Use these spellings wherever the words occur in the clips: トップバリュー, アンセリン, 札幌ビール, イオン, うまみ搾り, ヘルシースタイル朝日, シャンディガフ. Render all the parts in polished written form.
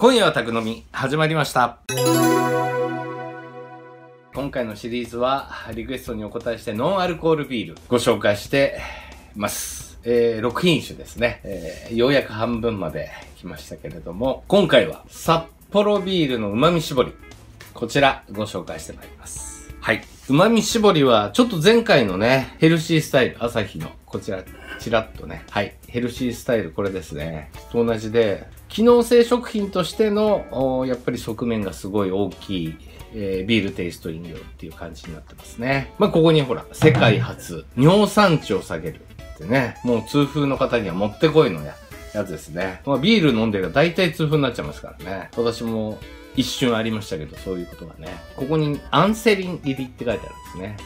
今夜は宅飲み始まりました。今回のシリーズはリクエストにお答えしてノンアルコールビールご紹介してます。6品種ですね。ようやく半分まで来ましたけれども、今回は札幌ビールのうまみ絞り、こちらご紹介してまいります。はい、うまみ絞りはちょっと前回のね、ヘルシースタイル朝日のこちらちらっとね、はい、ヘルシースタイル、これですねと同じで、機能性食品としてのやっぱり側面がすごい大きい、ビールテイスト飲料っていう感じになってますね。まあここにほら、世界初尿酸値を下げるってね、もう痛風の方にはもってこいのやつですね。まあビール飲んでると大体痛風になっちゃいますからね。私も一瞬ありましたけど、そういうことがね。ここにアンセリン入りって書いてあるんですね。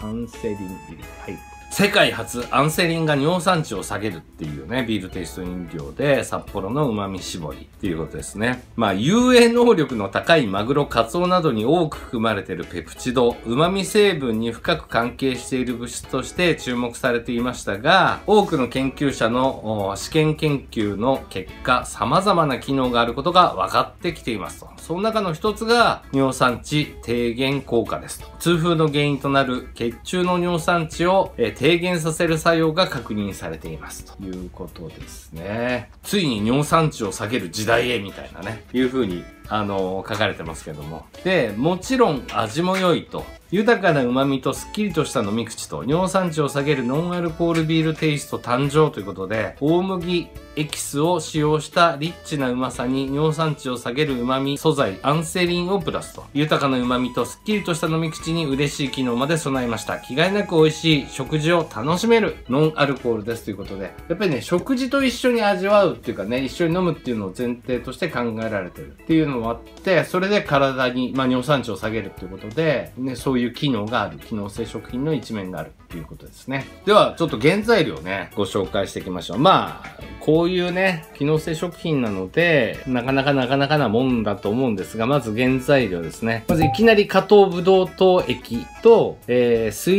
アンセリン入り。はい。世界初アンセリンが尿酸値を下げるっていうね、ビールテイスト飲料で、札幌のうまみ絞りっていうことですね。まあ、遊泳能力の高いマグロ、カツオなどに多く含まれているペプチド、うまみ成分に深く関係している物質として注目されていましたが、多くの研究者の試験研究の結果、様々な機能があることが分かってきていますと。その中の一つが、尿酸値低減効果ですと。痛風の原因となる血中の尿酸値を低減させる作用が確認されていますということですね。ついに尿酸値を下げる時代へみたいなね、いう風に書かれてますけども。で、もちろん味も良いと。豊かな旨味とスッキリとした飲み口と、尿酸値を下げるノンアルコールビールテイスト誕生ということで、大麦エキスを使用したリッチなうまさに尿酸値を下げる旨味素材アンセリンをプラスと、豊かな旨味とスッキリとした飲み口に嬉しい機能まで備えました。気概なく美味しい食事を楽しめるノンアルコールですということで、やっぱりね、食事と一緒に味わうっていうかね、一緒に飲むっていうのを前提として考えられてるっていうのもあって、それで体に、まあ、尿酸値を下げるっていうことで、ね、そういう機能がある、機能性食品の一面があるっていうことですね。ではちょっと原材料ね、ご紹介していきましょう。まあこういうね、機能性食品なのでなかなかなもんだと思うんですが、まず原材料ですね。まずいきなり果糖ブドウ糖液と、水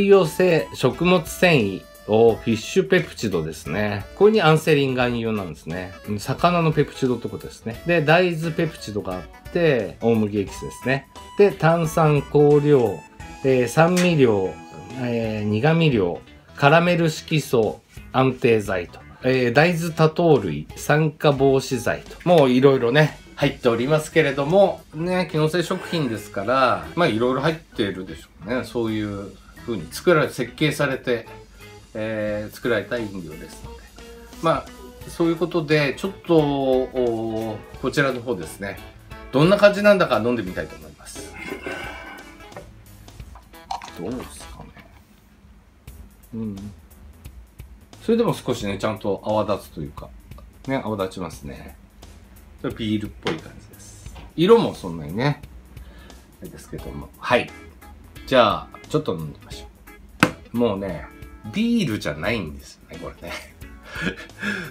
溶性食物繊維、フィッシュペプチドですね。これにアンセリン含有なんですね。魚のペプチドってことですね。で、大豆ペプチドがあって大麦エキスですね。で、炭酸香料、酸味料、苦味料、カラメル色素安定剤と、大豆多糖類、酸化防止剤と、もういろいろね入っておりますけれどもね、機能性食品ですから、まあいろいろ入っているでしょうね。そういう風に作られ、設計されて、作られた飲料ですので、まあそういうことでちょっとこちらの方ですね、どんな感じなんだか飲んでみたいと思います。どうですかね。うん。それでも少しね、ちゃんと泡立つというか、ね、泡立ちますね。ちょっとビールっぽい感じです。色もそんなにね、あれですけども。はい。じゃあ、ちょっと飲んでみましょう。もうね、ビールじゃないんですよね、これね。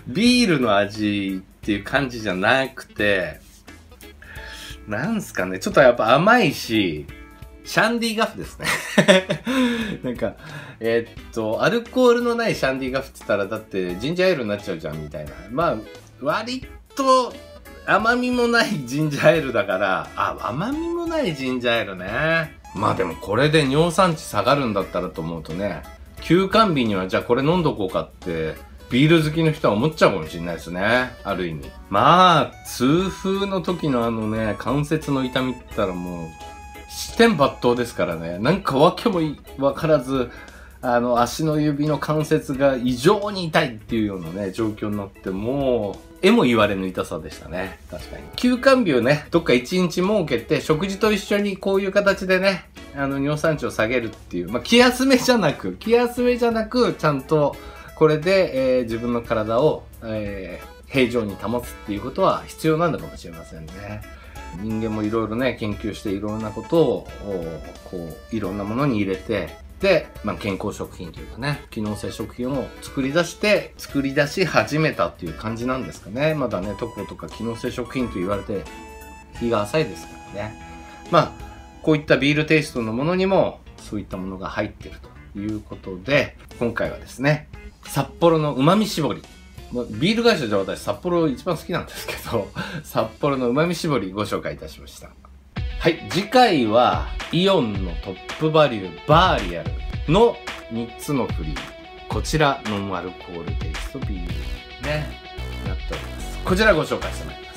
ビールの味っていう感じじゃなくて、なんすかね、ちょっとやっぱ甘いし、シャンディガフですね。なんか、アルコールのないシャンディガフって言ったら、だってジンジャーエールになっちゃうじゃんみたいな。まあ、割と甘みもないジンジャーエールだから、あ、甘みもないジンジャーエールね。まあでもこれで尿酸値下がるんだったらと思うとね、休館日にはじゃあこれ飲んどこうかって、ビール好きの人は思っちゃうかもしれないですね。ある意味。まあ、痛風の時のあのね、関節の痛みって言ったらもう、視点抜刀ですからね。なんかわけもわからず、足の指の関節が異常に痛いっていうようなね、状況になって、もう、えも言われぬ痛さでしたね。確かに。休館日をね、どっか一日設けて、食事と一緒にこういう形でね、尿酸値を下げるっていう、まあ、気休めじゃなく、ちゃんと、これで、自分の体を、平常に保つっていうことは必要なんだかもしれませんね。人間もいろいろね、研究していろんなことをこういろんなものに入れて、で、まあ、健康食品というかね、機能性食品を作り出し始めたっていう感じなんですかね。まだね、特効とか機能性食品と言われて日が浅いですからね。まあこういったビールテイストのものにもそういったものが入ってるということで、今回はですね、札幌のうまみ絞りビール会社じゃ私、札幌一番好きなんですけど、札幌のうまみ絞りご紹介いたしました。はい、次回はイオンのトップバリューバーリアルの3つのフリー。こちら、ノンアルコールテイストビールね、なっております。こちらご紹介してます。